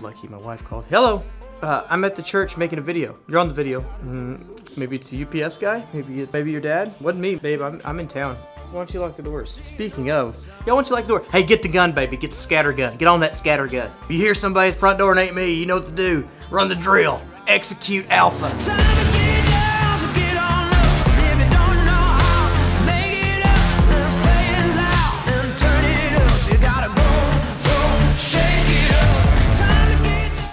Lucky my wife called. Hello, I'm at the church making a video. You're on the video. Maybe it's a UPS guy. Maybe your dad. Wasn't me, babe. I'm in town. Why don't you lock the doors? Speaking of, y'all, why don't you lock the door? Hey, get the gun, baby. Get the scatter gun. Get on that scatter gun. If you hear somebody at the front door and ain't me, you know what to do. Run the drill. Execute Alpha.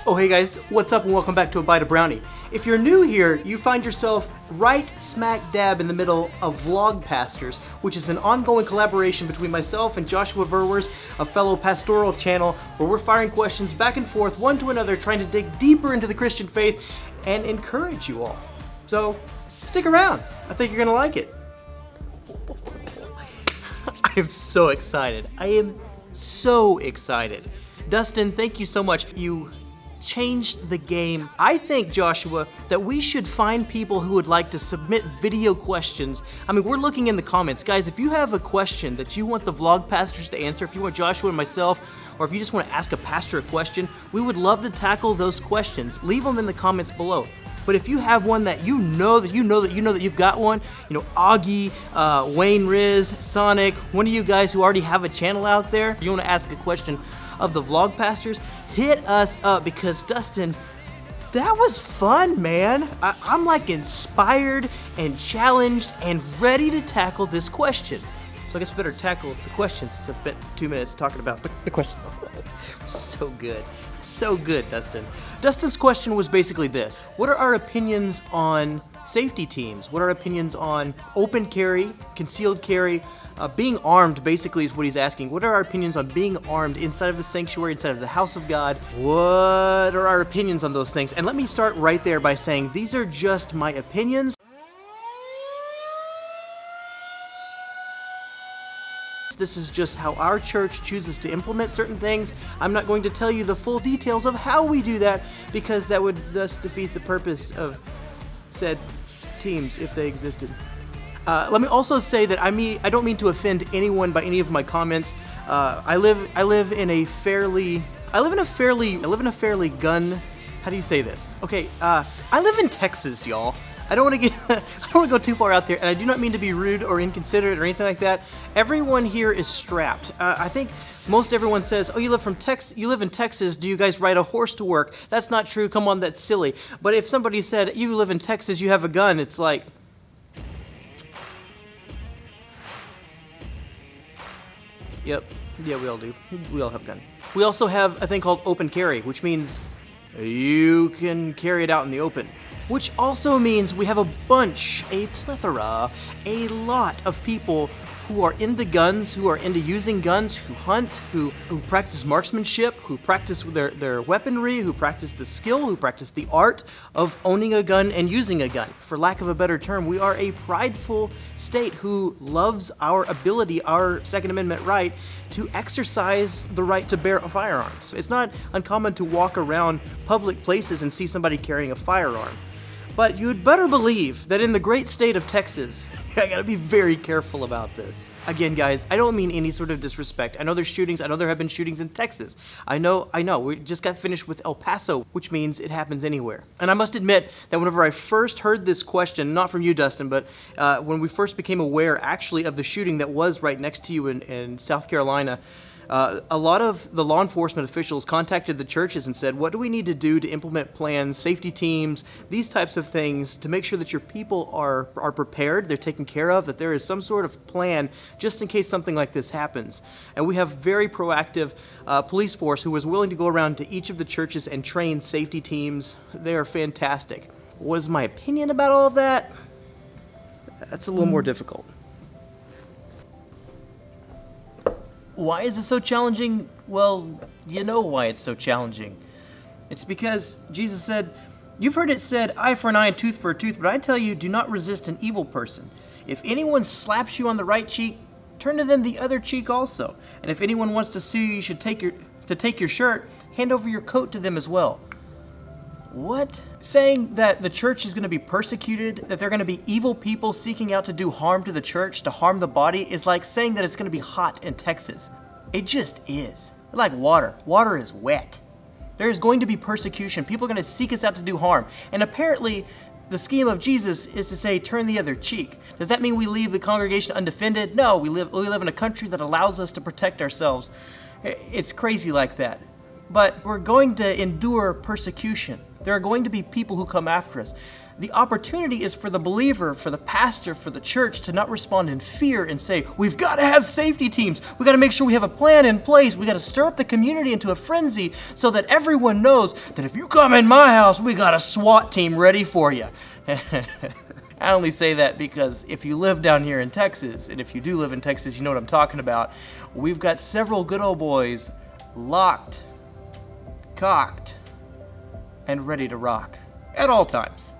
Oh, hey guys, what's up and welcome back to A Bite of Brownie. If you're new here, you find yourself right smack dab in the middle of Vlog Pastors, which is an ongoing collaboration between myself and Joshua Verwers, a fellow pastoral channel, where we're firing questions back and forth, one to another, trying to dig deeper into the Christian faith and encourage you all. So, stick around. I think you're gonna like it. I am so excited. I am so excited. Dustin, thank you so much. You changed the game. I think, Joshua, that we should find people who would like to submit video questions. I mean, we're looking in the comments. Guys, if you have a question that you want the Vlog Pastors to answer, if you want Joshua and myself, or if you just want to ask a pastor a question, we would love to tackle those questions. Leave them in the comments below. But if you have one that you've got one, you know, Augie, Wayne Riz, Sonic, one of you guys who already have a channel out there, you want to ask a question of the Vlog Pastors, hit us up, because Dustin, that was fun, man. I'm like inspired and challenged and ready to tackle this question. So I guess we better tackle the questions since I spent 2 minutes talking about the question. So good. So good, Dustin. Dustin's question was basically this. What are our opinions on safety teams? What are our opinions on open carry, concealed carry? Being armed basically is what he's asking. What are our opinions on being armed inside of the sanctuary, inside of the house of God? What are our opinions on those things? And let me start right there by saying these are just my opinions. This is just how our church chooses to implement certain things. I'm not going to tell you the full details of how we do that, because that would thus defeat the purpose of said teams if they existed. Let me also say that I don't mean to offend anyone by any of my comments. I live in a fairly gun. How do you say this? Okay, I live in Texas, y'all. I don't want to go too far out there, and I do not mean to be rude or inconsiderate or anything like that. Everyone here is strapped. I think most everyone says, "Oh, you live in Texas. Do you guys ride a horse to work?" That's not true. Come on, that's silly. But if somebody said, "You live in Texas, you have a gun," it's like, yep, yeah, we all do. We all have a gun. We also have a thing called open carry, which means you can carry it out in the open. Which also means we have a bunch, a plethora, a lot of people who are into guns, who are into using guns, who hunt, who practice marksmanship, who practice their weaponry, who practice the skill, who practice the art of owning a gun and using a gun. For lack of a better term, we are a prideful state who loves our ability, our Second Amendment right, to exercise the right to bear firearms. It's not uncommon to walk around public places and see somebody carrying a firearm. But you'd better believe that in the great state of Texas, I gotta be very careful about this. Again, guys, I don't mean any sort of disrespect. I know there's shootings. I know there have been shootings in Texas. I know, we just got finished with El Paso, which means it happens anywhere. And I must admit that whenever I first heard this question, not from you, Dustin, but when we first became aware, actually, of the shooting that was right next to you in South Carolina, a lot of the law enforcement officials contacted the churches and said, what do we need to do to implement plans, safety teams, these types of things to make sure that your people are prepared, they're taken care of, that there is some sort of plan just in case something like this happens. And we have very proactive police force who was willing to go around to each of the churches and train safety teams. They are fantastic. What is my opinion about all of that? That's a little more difficult. Why is it so challenging? Well, you know why it's so challenging. It's because Jesus said, you've heard it said, eye for an eye and tooth for a tooth, but I tell you, do not resist an evil person. If anyone slaps you on the right cheek, turn to them the other cheek also. And if anyone wants to sue you, you should take your shirt, hand over your coat to them as well. What? Saying that the church is going to be persecuted, that they're going to be evil people seeking out to do harm to the church, to harm the body, is like saying that it's going to be hot in Texas. It just is. Like water. Water is wet. There's going to be persecution. People are going to seek us out to do harm. And apparently, the scheme of Jesus is to say, turn the other cheek. Does that mean we leave the congregation undefended? No, we live in a country that allows us to protect ourselves. It's crazy like that. But we're going to endure persecution. There are going to be people who come after us. The opportunity is for the believer, for the pastor, for the church to not respond in fear and say, we've got to have safety teams. We've got to make sure we have a plan in place. We've got to stir up the community into a frenzy so that everyone knows that if you come in my house, we got a SWAT team ready for you. I only say that because if you live down here in Texas, and if you do live in Texas, you know what I'm talking about. We've got several good old boys locked, cocked, and ready to rock at all times,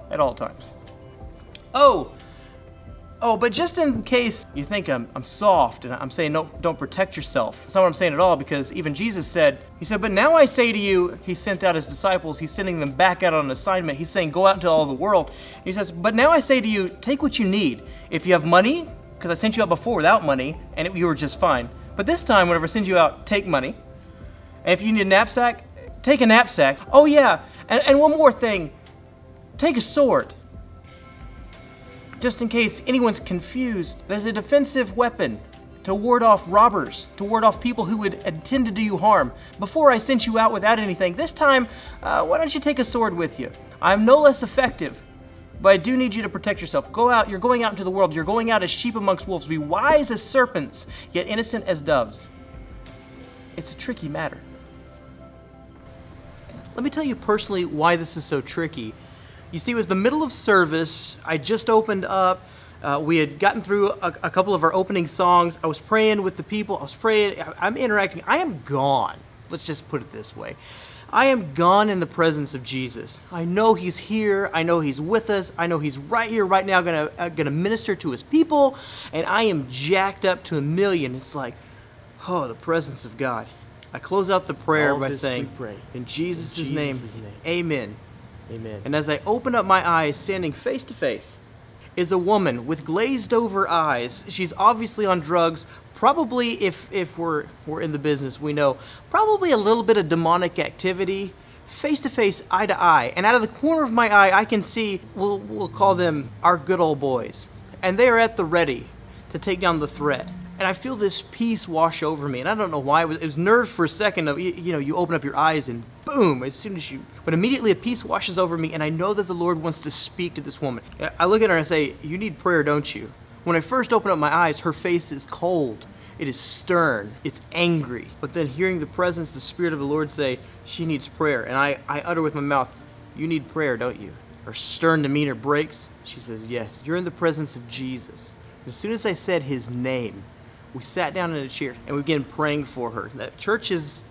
Oh, but just in case you think I'm soft and I'm saying no, don't protect yourself. That's not what I'm saying at all, because even Jesus said, he said, but now I say to you, he sent out his disciples, he's sending them back out on an assignment. He's saying, go out into all the world. And he says, but now I say to you, take what you need. If you have money, because I sent you out before without money and you were just fine. But this time, whenever I send you out, take money. And if you need a knapsack, take a knapsack. Oh yeah, and one more thing, take a sword. Just in case anyone's confused, there's a defensive weapon to ward off robbers, to ward off people who would intend to do you harm. Before I sent you out without anything, this time, why don't you take a sword with you? I'm no less effective, but I do need you to protect yourself. Go out, you're going out into the world, you're going out as sheep amongst wolves. Be wise as serpents, yet innocent as doves. It's a tricky matter. Let me tell you personally why this is so tricky. You see, it was the middle of service. I just opened up. We had gotten through a couple of our opening songs. I was praying with the people. I was praying. I'm interacting. I am gone. Let's just put it this way. I am gone in the presence of Jesus. I know he's here. I know he's with us. I know he's right here, right now, gonna minister to his people. And I am jacked up to a million. It's like, oh, the presence of God. I close out the prayer by saying, in Jesus' name, amen. Amen. And as I open up my eyes, standing face to face, is a woman with glazed over eyes. She's obviously on drugs, probably, if we're in the business, we know, probably a little bit of demonic activity, face to face, eye to eye. And out of the corner of my eye, I can see, we'll call them our good old boys. And they are at the ready to take down the threat. And I feel this peace wash over me, and I don't know why. It was nerves for a second of, you know, you open up your eyes and boom, as soon as you, but immediately a peace washes over me, and I know that the Lord wants to speak to this woman. I look at her and I say, you need prayer, don't you? When I first open up my eyes, her face is cold. It is stern, it's angry. But then hearing the presence, the Spirit of the Lord say, she needs prayer. And I utter with my mouth, you need prayer, don't you? Her stern demeanor breaks. She says, yes. You're in the presence of Jesus. And as soon as I said his name, we sat down in a chair and we began praying for her. That church has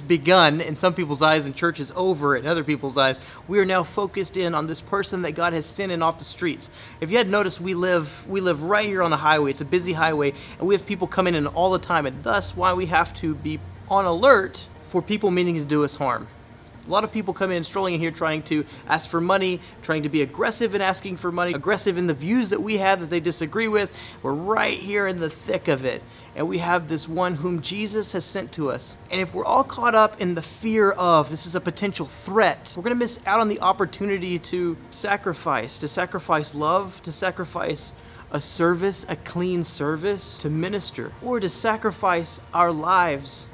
begun in some people's eyes, and church is over in other people's eyes. We are now focused in on this person that God has sent in off the streets. If you had noticed, we live right here on the highway. It's a busy highway, and we have people coming in all the time, and thus why we have to be on alert for people meaning to do us harm. A lot of people come in, strolling in here, trying to ask for money, trying to be aggressive in asking for money, aggressive in the views that we have that they disagree with. We're right here in the thick of it. And we have this one whom Jesus has sent to us. And if we're all caught up in the fear of this is a potential threat, we're gonna miss out on the opportunity to sacrifice love, to sacrifice a service, a clean service, to minister, or to sacrifice our lives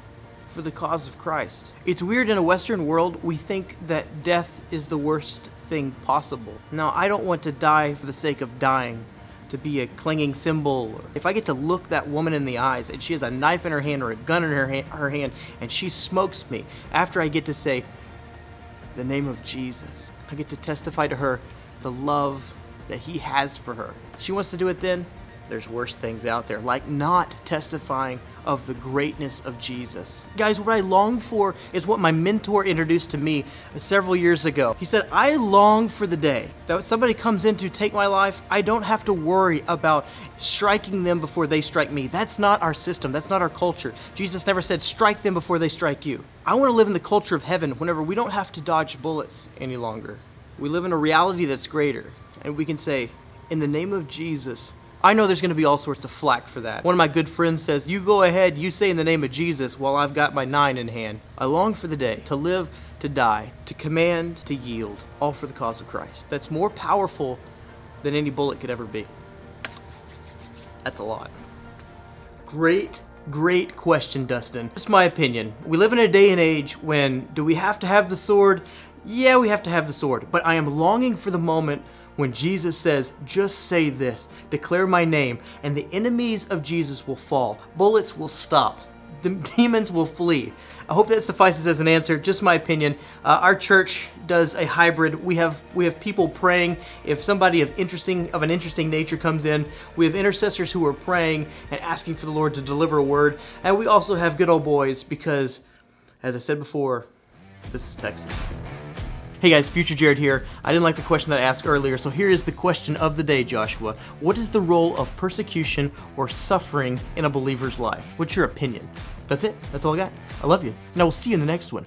for the cause of Christ. It's weird, in a Western world, we think that death is the worst thing possible. Now, I don't want to die for the sake of dying, to be a clinging symbol. If I get to look that woman in the eyes and she has a knife in her hand or a gun in her hand and she smokes me, after I get to say, the name of Jesus, I get to testify to her the love that he has for her. She wants to do it then? There's worse things out there, like not testifying of the greatness of Jesus. Guys, what I long for is what my mentor introduced to me several years ago. He said, I long for the day that when somebody comes in to take my life, I don't have to worry about striking them before they strike me. That's not our system, that's not our culture. Jesus never said, strike them before they strike you. I want to live in the culture of heaven whenever we don't have to dodge bullets any longer. We live in a reality that's greater, and we can say, in the name of Jesus. I know there's gonna be all sorts of flack for that. One of my good friends says, you go ahead, you say in the name of Jesus while I've got my 9 in hand. I long for the day to live to die, to command, to yield, all for the cause of Christ. That's more powerful than any bullet could ever be. That's a lot. Great question, Dustin. That's my opinion. We live in a day and age when, do we have to have the sword? Yeah, we have to have the sword, but I am longing for the moment when Jesus says, just say this, declare my name, and the enemies of Jesus will fall. Bullets will stop. The demons will flee. I hope that suffices as an answer, just my opinion. Our church does a hybrid. We have people praying. If somebody of an interesting nature comes in, we have intercessors who are praying and asking for the Lord to deliver a word. And we also have good old boys because, as I said before, this is Texas. Hey guys, Future Jared here. I didn't like the question that I asked earlier, so here is the question of the day, Joshua. What is the role of persecution or suffering in a believer's life? What's your opinion? That's it. That's all I got. I love you, and I will see you in the next one.